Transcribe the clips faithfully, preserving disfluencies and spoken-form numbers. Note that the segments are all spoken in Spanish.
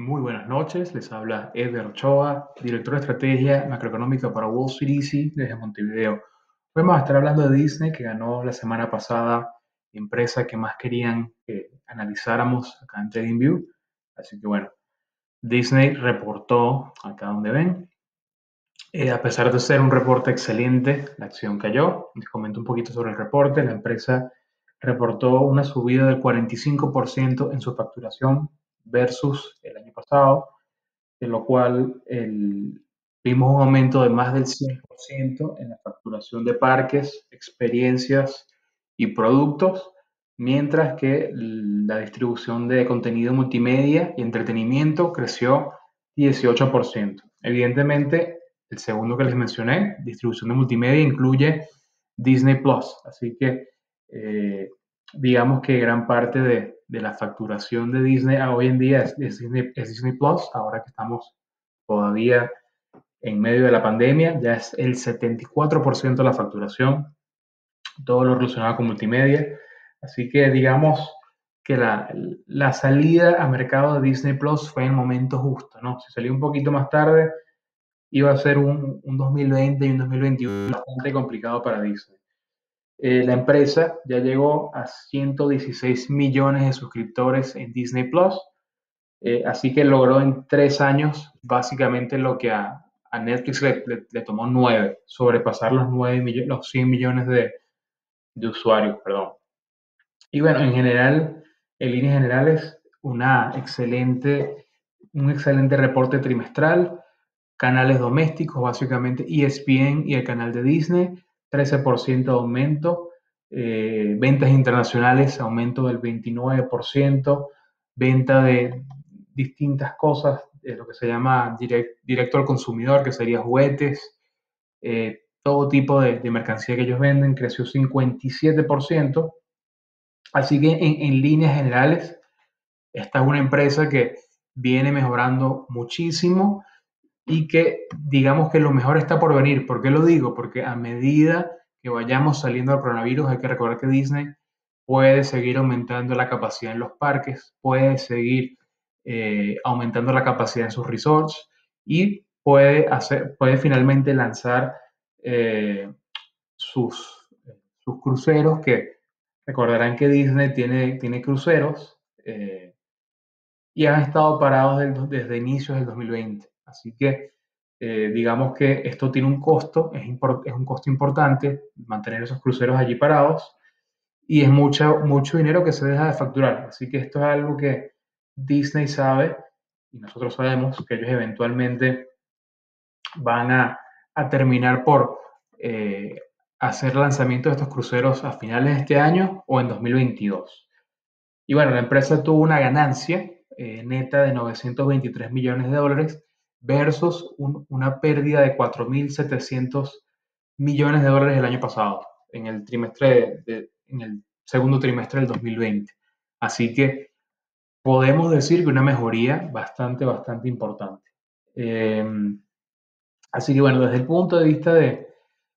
Muy buenas noches, les habla Edgar Ochoa, director de estrategia macroeconómica para Wall Street Easy desde Montevideo. Hoy vamos a estar hablando de Disney, que ganó la semana pasada, empresa que más querían que analizáramos acá en TradingView. Así que bueno, Disney reportó acá donde ven. Eh, a pesar de ser un reporte excelente, la acción cayó. Les comento un poquito sobre el reporte. La empresa reportó una subida del cuarenta y cinco por ciento en su facturación versus el año pasado, en lo cual el, vimos un aumento de más del cien por ciento en la facturación de parques, experiencias y productos, mientras que la distribución de contenido multimedia y entretenimiento creció dieciocho por ciento. Evidentemente, el segundo que les mencioné, distribución de multimedia, incluye Disney Plus, así que eh, digamos que gran parte de de la facturación de Disney a hoy en día es, es, Disney, es Disney Plus. Ahora que estamos todavía en medio de la pandemia, ya es el setenta y cuatro por ciento de la facturación, todo lo relacionado con multimedia. Así que digamos que la, la salida a mercado de Disney Plus fue en el momento justo, ¿no? Si salió un poquito más tarde, iba a ser un, un dos mil veinte y un dos mil veintiuno bastante complicado para Disney. Eh, la empresa ya llegó a ciento dieciséis millones de suscriptores en Disney Plus, eh, así que logró en tres años básicamente lo que a, a Netflix le, le, le tomó nueve, sobrepasar los, nueve millo, los cien millones de, de usuarios. Perdón. Y bueno, en general, en líneas generales, una excelente, un excelente reporte trimestral, canales domésticos, básicamente E S P N y el canal de Disney, trece por ciento de aumento, eh, ventas internacionales, aumento del veintinueve por ciento, venta de distintas cosas, eh, lo que se llama direct, directo al consumidor, que sería juguetes, eh, todo tipo de, de mercancía que ellos venden, creció cincuenta y siete por ciento. Así que en, en líneas generales, esta es una empresa que viene mejorando muchísimo, y que digamos que lo mejor está por venir. ¿Por qué lo digo? Porque a medida que vayamos saliendo del coronavirus, hay que recordar que Disney puede seguir aumentando la capacidad en los parques, puede seguir eh, aumentando la capacidad en sus resorts y puede, hacer, puede finalmente lanzar eh, sus, sus cruceros, que recordarán que Disney tiene, tiene cruceros eh, y han estado parados del, desde inicios del dos mil veinte. Así que eh, digamos que esto tiene un costo, es, es un costo importante mantener esos cruceros allí parados, y es mucho, mucho dinero que se deja de facturar. Así que esto es algo que Disney sabe y nosotros sabemos que ellos eventualmente van a, a terminar por eh, hacer lanzamiento de estos cruceros a finales de este año o en dos mil veintidós. Y bueno, la empresa tuvo una ganancia eh, neta de novecientos veintitrés millones de dólares versus un, una pérdida de cuatro mil setecientos millones de dólares el año pasado, en el, trimestre de, de, en el segundo trimestre del dos mil veinte. Así que podemos decir que una mejoría bastante, bastante importante. Eh, así que bueno, desde el punto de vista de,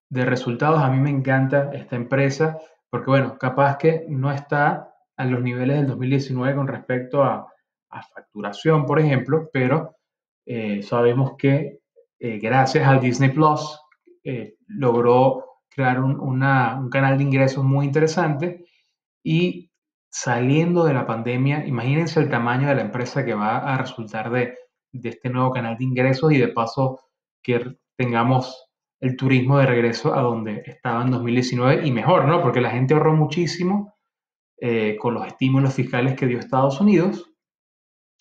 de resultados, a mí me encanta esta empresa, porque bueno, capaz que no está a los niveles del dos mil diecinueve con respecto a, a facturación, por ejemplo, pero Eh, sabemos que eh, gracias al Disney Plus eh, logró crear un, una, un canal de ingresos muy interesante, y saliendo de la pandemia, imagínense el tamaño de la empresa que va a resultar de, de este nuevo canal de ingresos, y de paso que tengamos el turismo de regreso a donde estaba en dos mil diecinueve y mejor, ¿no? Porque la gente ahorró muchísimo eh, con los estímulos fiscales que dio Estados Unidos,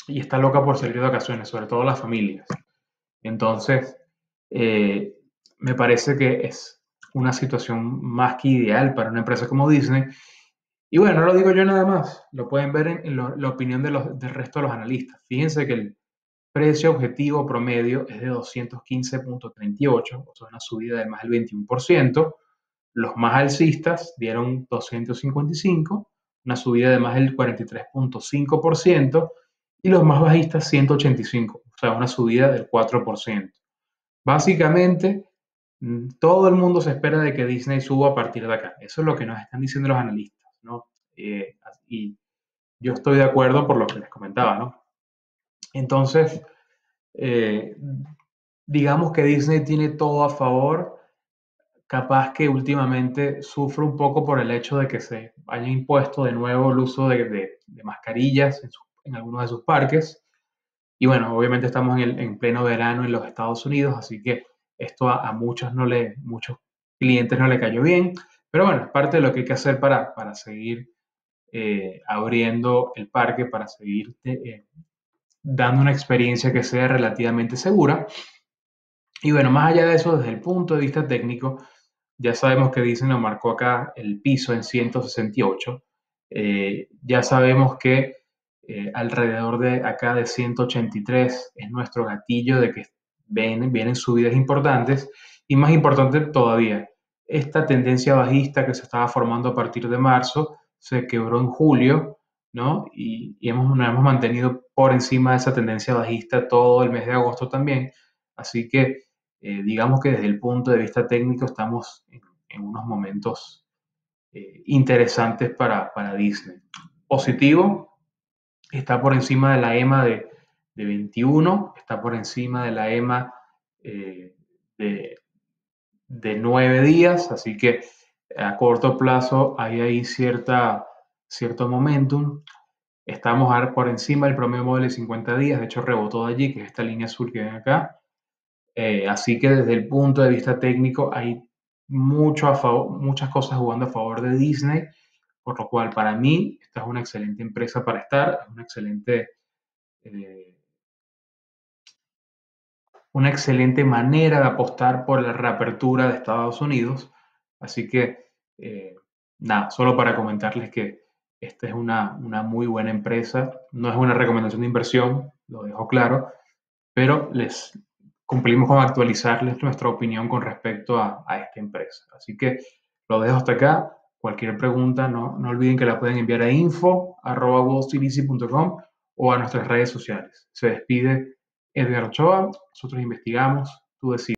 y está loca por salir de vacaciones, sobre todo las familias. Entonces, eh, me parece que es una situación más que ideal para una empresa como Disney. Y bueno, no lo digo yo nada más, lo pueden ver en, en lo, la opinión de los, del resto de los analistas. Fíjense que el precio objetivo promedio es de doscientos quince punto treinta y ocho, o sea, una subida de más del veintiuno por ciento. Los más alcistas dieron doscientos cincuenta y cinco, una subida de más del cuarenta y tres punto cinco por ciento. Y los más bajistas, ciento ochenta y cinco, o sea, una subida del cuatro por ciento. Básicamente, todo el mundo se espera de que Disney suba a partir de acá. Eso es lo que nos están diciendo los analistas, ¿no? Eh, y yo estoy de acuerdo por lo que les comentaba, ¿no? Entonces, eh, digamos que Disney tiene todo a favor, capaz que últimamente sufre un poco por el hecho de que se haya impuesto de nuevo el uso de, de, de mascarillas en, su, en algunos de sus parques. Y bueno, obviamente estamos en, el, en pleno verano en los Estados Unidos, así que esto a, a muchos, no le, muchos clientes no le cayó bien. Pero bueno, es parte de lo que hay que hacer para, para seguir eh, abriendo el parque, para seguir eh, dando una experiencia que sea relativamente segura. Y bueno, más allá de eso, desde el punto de vista técnico, ya sabemos que Disney nos marcó acá el piso en ciento sesenta y ocho. Eh, ya sabemos que eh, alrededor de acá de ciento ochenta y tres es nuestro gatillo de que ven, vienen subidas importantes. Y más importante todavía, esta tendencia bajista que se estaba formando a partir de marzo se quebró en julio, ¿no? Y, y hemos, nos hemos mantenido por encima de esa tendencia bajista todo el mes de agosto también. Así que eh, digamos que desde el punto de vista técnico estamos en, en unos momentos eh, interesantes para, para Disney. Positivo, está por encima de la E M A de, de veintiuno, está por encima de la E M A eh, de... de nueve días, así que a corto plazo hay ahí cierta, cierto momentum. Estamos por encima del promedio móvil de cincuenta días, de hecho rebotó de allí, que es esta línea azul que ven acá. Eh, así que desde el punto de vista técnico hay mucho a favor, muchas cosas jugando a favor de Disney, por lo cual para mí esta es una excelente empresa para estar, es una excelente... Eh, una excelente manera de apostar por la reapertura de Estados Unidos. Así que, eh, nada, solo para comentarles que esta es una, una muy buena empresa. No es una recomendación de inversión, lo dejo claro, pero les cumplimos con actualizarles nuestra opinión con respecto a, a esta empresa. Así que lo dejo hasta acá. Cualquier pregunta, no, no olviden que la pueden enviar a info arroba wall street easy punto com o a nuestras redes sociales. Se despide Edgar Ochoa, nosotros investigamos, tú decides.